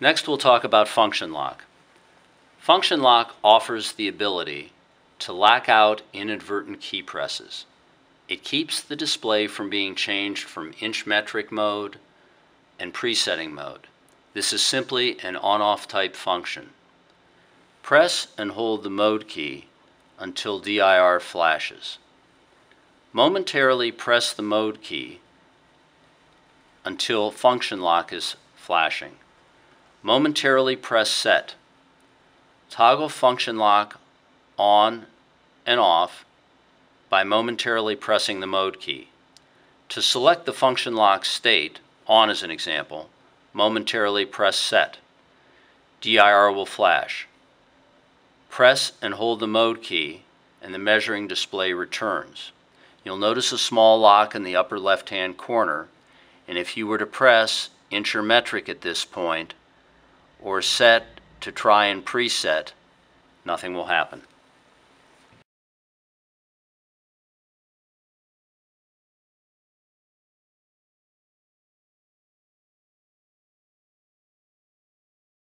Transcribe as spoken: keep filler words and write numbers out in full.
Next, we'll talk about function lock. Function lock offers the ability to lock out inadvertent key presses. It keeps the display from being changed from inch metric mode and presetting mode. This is simply an on-off type function. Press and hold the mode key until D I R flashes. Momentarily press the mode key until function lock is flashing. Momentarily press set. Toggle function lock on and off by momentarily pressing the mode key. To select the function lock state, on as an example, momentarily press set. D I R will flash. Press and hold the mode key and the measuring display returns. You'll notice a small lock in the upper left-hand corner, and if you were to press inch or metric at this point, or set to try and preset, nothing will happen.